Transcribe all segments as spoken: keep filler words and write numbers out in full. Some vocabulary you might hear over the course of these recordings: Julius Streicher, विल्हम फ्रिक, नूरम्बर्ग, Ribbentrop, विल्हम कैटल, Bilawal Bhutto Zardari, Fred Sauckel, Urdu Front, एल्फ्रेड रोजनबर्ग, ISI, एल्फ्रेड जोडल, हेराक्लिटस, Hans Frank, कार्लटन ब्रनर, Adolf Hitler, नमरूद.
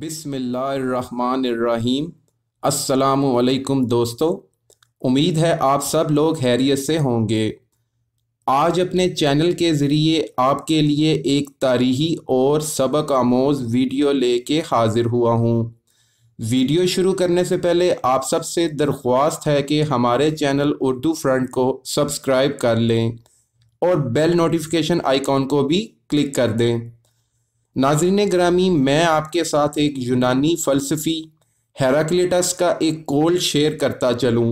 बिस्मिल्लाहिर्रहमानिर्रहीम। अस्सलामुअलैकुम दोस्तों, उम्मीद है आप सब लोग खैरियत से होंगे। आज अपने चैनल के ज़रिए आपके लिए एक तारीखी और सबक आमोज़ वीडियो लेके हाज़िर हुआ हूँ। वीडियो शुरू करने से पहले आप सबसे दरख्वास्त है कि हमारे चैनल उर्दू फ्रंट को सब्सक्राइब कर लें और बेल नोटिफिकेशन आइकॉन को भी क्लिक कर दें। नाज़रीन ग्रामी, मैं आपके साथ एक यूनानी फ़लसफ़ी हेराक्लिटस का एक कोल शेयर करता चलूँ।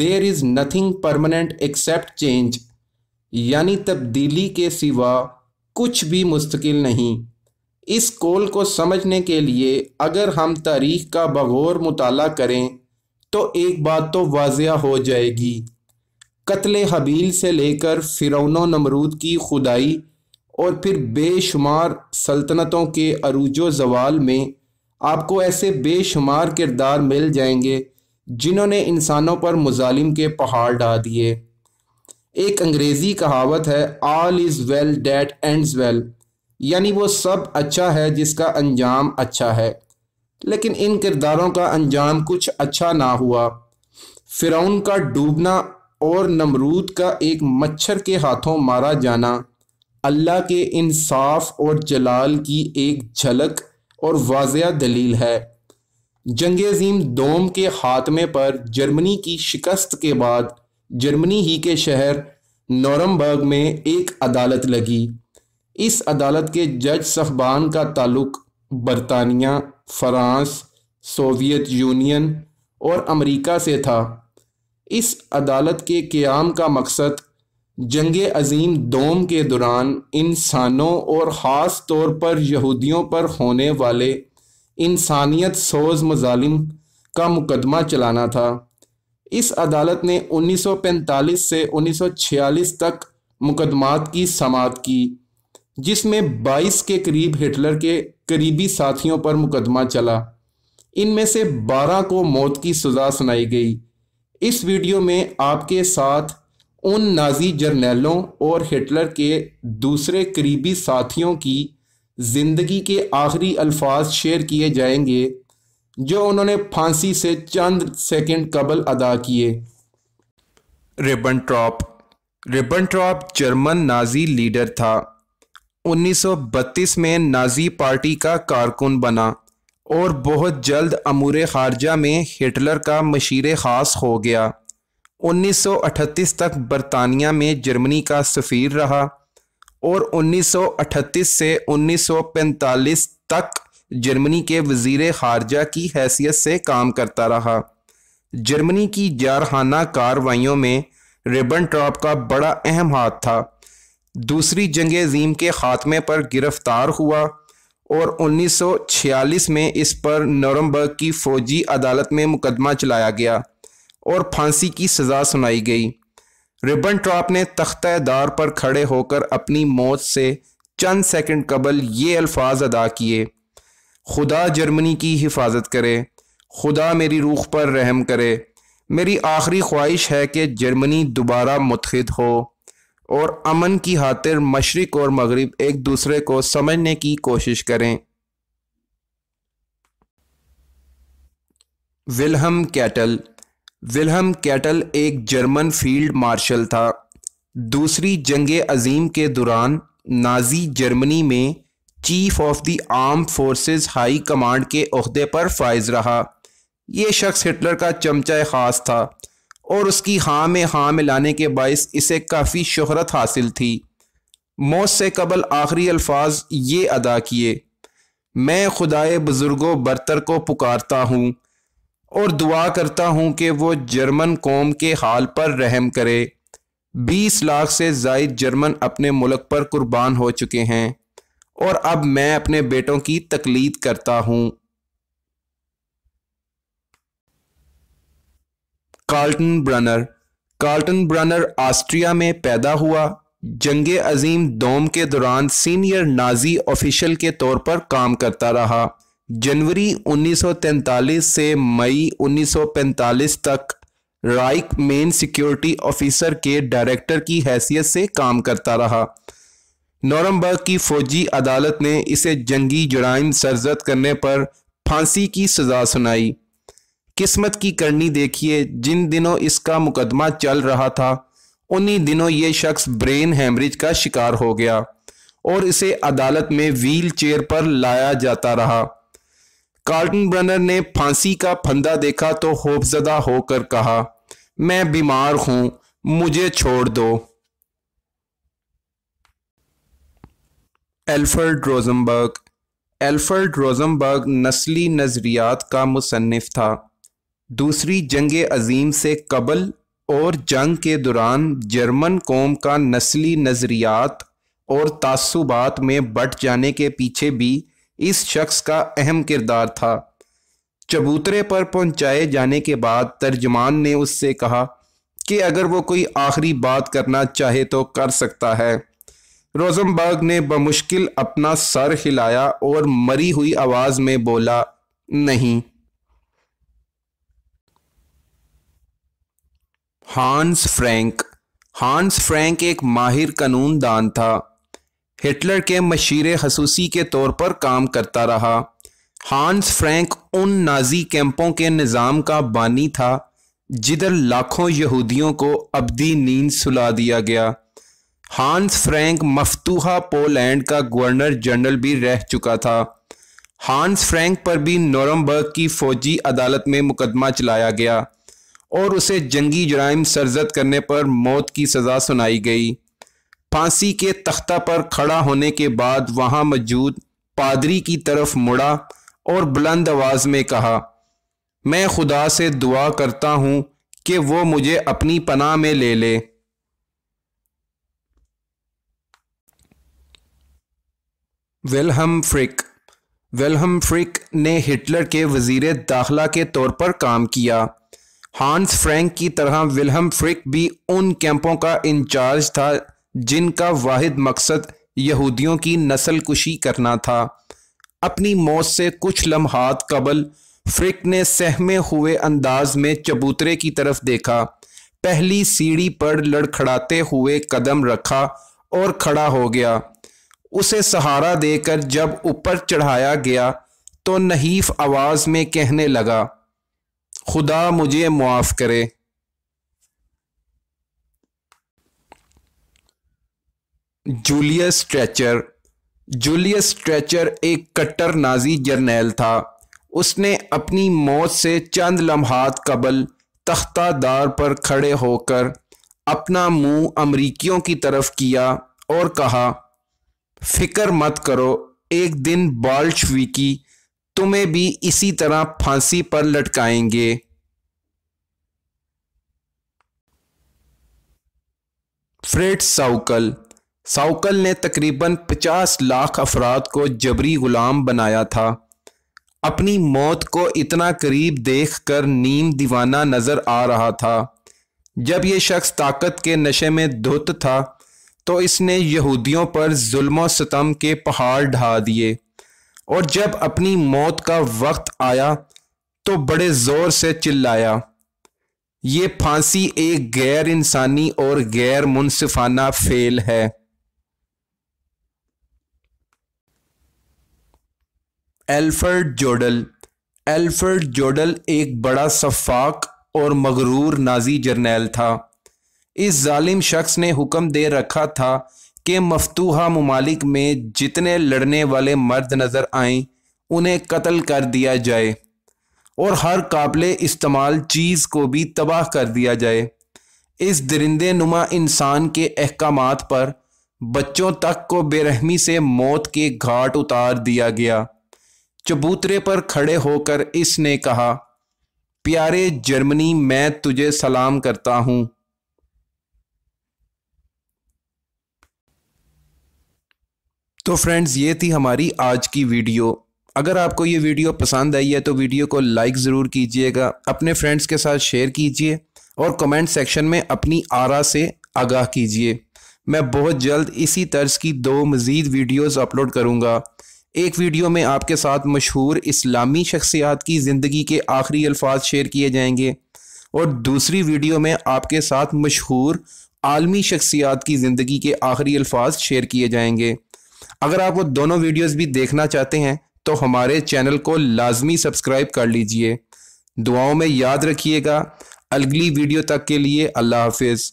There is nothing permanent except change, यानी तब्दीली के सिवा कुछ भी मुस्तकिल नहीं। इस कोल को समझने के लिए अगर हम तारीख़ का बगौर मुताला करें तो एक बात तो वाज़ह हो जाएगी। कत्ले हबील से लेकर फ़िरौन और नमरूद की खुदाई और फिर बेशुमार सल्तनतों के अरूजो ज़वाल में आपको ऐसे बेशुमार किरदार मिल जाएंगे जिन्होंने इंसानों पर मुजालिम के पहाड़ ढा दिए। एक अंग्रेज़ी कहावत है, all is well that ends well, यानी वो सब अच्छा है जिसका अंजाम अच्छा है। लेकिन इन किरदारों का अंजाम कुछ अच्छा ना हुआ। फ़िरौन का डूबना और नमरूद का एक मच्छर के हाथों मारा जाना अल्लाह के इंसाफ और जलाल की एक झलक और वाज़ह दलील है। जंग अज़ीम दोम के ख़ात्मे पर जर्मनी की शिकस्त के बाद जर्मनी ही के शहर नूरम्बर्ग में एक अदालत लगी। इस अदालत के जज सहबान का ताल्लुक बरतानिया, फ़्रांस, सोवियत यूनियन और अमेरिका से था। इस अदालत के क़याम का मकसद जंग अज़ीम दोम के दौरान इंसानों और ख़ास तौर पर यहूदियों पर होने वाले इंसानियत सोज मज़ालिम का मुकदमा चलाना था। इस अदालत ने उन्नीस सौ पैंतालीस से उन्नीस सौ छियालीस तक मुकदमात की समाअत की, जिसमें बाईस के करीब हिटलर के करीबी साथियों पर मुकदमा चला। इनमें से बारह को मौत की सज़ा सुनाई गई। इस वीडियो में आपके साथ उन नाज़ी जर्नैलों और हिटलर के दूसरे करीबी साथियों की ज़िंदगी के आखिरी अल्फाज शेयर किए जाएंगे जो उन्होंने फांसी से चंद सेकंड कबल अदा किए। Ribbentrop Ribbentrop German Nazi leader था। उन्नीस सौ बत्तीस में नाजी पार्टी का कारकुन बना और बहुत जल्द अमूर ख़ारजा में हिटलर का मशीर ख़ास हो गया। उन्नीस सौ अड़तीस तक बरतानिया में जर्मनी का सफ़ीर रहा और उन्नीस सौ अड़तीस से उन्नीस सौ पैंतालीस तक जर्मनी के वज़ीर ख़ारजा की हैसियत से काम करता रहा। जर्मनी की जारहाना कार्रवाइयों में रिबेनट्रॉप का बड़ा अहम हाथ था। दूसरी जंग अज़ीम के ख़ात्मे पर गिरफ़्तार हुआ और उन्नीस सौ छियालीस में इस पर नूरम्बर्ग की फ़ौजी अदालत में मुकदमा चलाया गया और फांसी की सज़ा सुनाई गई। रिबेनट्रॉप ने तख्तादार पर खड़े होकर अपनी मौत से चंद सेकंड कबल ये अल्फाज अदा किए, खुदा जर्मनी की हिफाजत करे, खुदा मेरी रूह पर रहम करे, मेरी आखिरी ख्वाहिश है कि जर्मनी दोबारा मुत्तहिद हो और अमन की खातिर मशरिक और मगरिब एक दूसरे को समझने की कोशिश करें। विल्हम कैटल विल्हम कैटल एक जर्मन फील्ड मार्शल था। दूसरी जंग अज़ीम के दौरान नाजी जर्मनी में chief of the arm forces high command के अहदे पर फायज रहा। ये शख्स हिटलर का चमचा ख़ास था और उसकी हाँ में हाँ मिलाने के बायस इसे काफ़ी शोहरत हासिल थी। मौत से कबल आखिरी अल्फाज ये अदा किए, मैं खुदाए बुजुर्गों बरतर को पुकारता हूँ और दुआ करता हूँ कि वो जर्मन कौम के हाल पर रहम करे। बीस लाख से ज़ायद जर्मन अपने मुल्क पर कुर्बान हो चुके हैं और अब मैं अपने बेटों की तकलीद करता हूँ। कार्लटन ब्रनर कार्लटन ब्रनर Austria में पैदा हुआ। जंग अज़ीम दोम के दौरान सीनियर नाजी ऑफिशल के तौर पर काम करता रहा। जनवरी उन्नीस सौ तैंतालीस से मई उन्नीस सौ पैंतालीस तक राइक मेन सिक्योरिटी ऑफिसर के डायरेक्टर की हैसियत से काम करता रहा। नूरम्बर्ग की फौजी अदालत ने इसे जंगी जराइम सरजद करने पर फांसी की सजा सुनाई। किस्मत की करनी देखिए, जिन दिनों इसका मुकदमा चल रहा था उन्हीं दिनों ये शख्स ब्रेन हैमरेज का शिकार हो गया और इसे अदालत में व्हील चेयर पर लाया जाता रहा। कार्लटन ब्रनर ने फांसी का फंदा देखा तो खौफजदा होकर कहा, मैं बीमार हूं, मुझे छोड़ दो। एल्फ्रेड रोजनबर्ग। एल्फ्रेड रोजनबर्ग नस्ली नजरियात का मुसन्निफ था। दूसरी जंग अजीम से कबल और जंग के दौरान जर्मन कौम का नस्ली नजरियात और तासुबात में बट जाने के पीछे भी इस शख्स का अहम किरदार था। चबूतरे पर पहुंचाए जाने के बाद तर्जमान ने उससे कहा कि अगर वो कोई आखिरी बात करना चाहे तो कर सकता है। रोजनबर्ग ने बमुश्किल अपना सर हिलाया और मरी हुई आवाज में बोला, नहीं। हांस फ्रैंक। हांस फ्रैंक एक माहिर कानून दान था। हिटलर के मशीर खसूसी के तौर पर काम करता रहा। हांस फ्रैंक उन नाजी कैंपों के निज़ाम का बानी था जिधर लाखों यहूदियों को अबदी नींद सुला दिया गया। हांस फ्रैंक मफतूहा पोलैंड का गवर्नर जनरल भी रह चुका था। हांस फ्रैंक पर भी नूरम्बर्ग की फौजी अदालत में मुकदमा चलाया गया और उसे जंगी जुराइम सरजद करने पर मौत की सजा सुनाई गई। फांसी के तख्ता पर खड़ा होने के बाद वहां मौजूद पादरी की तरफ मुड़ा और बुलंद आवाज में कहा, मैं खुदा से दुआ करता हूं कि वो मुझे अपनी पनाह में ले ले। विल्हम फ्रिक। विल्हम फ्रिक ने हिटलर के वजीर दाखिला के तौर पर काम किया। हांस फ्रैंक की तरह विल्हम फ्रिक भी उन कैंपों का इंचार्ज था जिनका वाहिद मकसद यहूदियों की नस्ल कुशी करना था। अपनी मौत से कुछ लम्हात कबल फ्रिक ने सहमे हुए अंदाज में चबूतरे की तरफ देखा, पहली सीढ़ी पर लड़खड़ाते हुए कदम रखा और खड़ा हो गया। उसे सहारा देकर जब ऊपर चढ़ाया गया तो नहीफ आवाज में कहने लगा, खुदा मुझे मुआफ करे। Julius stretcher. जूलियस स्ट्रेचर एक कट्टर नाजी जर्नैल था। उसने अपनी मौत से चंद लम्हात कबल तख्तादार पर खड़े होकर अपना मुंह अमरीकियों की तरफ किया और कहा, फिक्र मत करो, एक दिन बोल्शेविकी तुम्हें भी इसी तरह फांसी पर लटकाएंगे। फ्रेड साउकल। साउकल ने तकरीबन पचास लाख अफराद को जबरी गुलाम बनाया था। अपनी मौत को इतना करीब देखकर नीम दीवाना नजर आ रहा था। जब यह शख्स ताकत के नशे में धुत था तो इसने यहूदियों पर जुल्मों सितम के पहाड़ ढा दिए और जब अपनी मौत का वक्त आया तो बड़े जोर से चिल्लाया, ये फांसी एक गैर इंसानी और गैर मुनसिफाना फेल है। एल्फ्रेड जोडल। एल्फ्रेड जोडल एक बड़ा सफाक और मगरूर नाजी जर्नैल था। इस जालिम शख्स ने हुक्म दे रखा था कि मफतूहा ममालिक में जितने लड़ने वाले मर्द नजर आएं उन्हें कत्ल कर दिया जाए और हर काबिले इस्तेमाल चीज़ को भी तबाह कर दिया जाए। इस दरिंदे नुमा इंसान के अहकामात पर बच्चों तक को बेरहमी से मौत के घाट उतार दिया गया। चबूतरे पर खड़े होकर इसने कहा, प्यारे जर्मनी, मैं तुझे सलाम करता हूं। तो फ्रेंड्स, ये थी हमारी आज की वीडियो। अगर आपको ये वीडियो पसंद आई है तो वीडियो को लाइक ज़रूर कीजिएगा, अपने फ्रेंड्स के साथ शेयर कीजिए और कमेंट सेक्शन में अपनी आरा से आगाह कीजिए। मैं बहुत जल्द इसी तर्ज की दो मज़ीद वीडियोस अपलोड करूँगा। एक वीडियो में आपके साथ मशहूर इस्लामी शख्सियात की ज़िंदगी के आखिरी अल्फाज शेयर किए जाएंगे और दूसरी वीडियो में आपके साथ मशहूर आलमी शख्सियात की ज़िंदगी के आखिरी अल्फाज शेयर किए जाएंगे। अगर आप वो दोनों वीडियोस भी देखना चाहते हैं तो हमारे चैनल को लाजमी सब्सक्राइब कर लीजिए। दुआओं में याद रखिएगा। अगली वीडियो तक के लिए अल्लाह हाफिज़।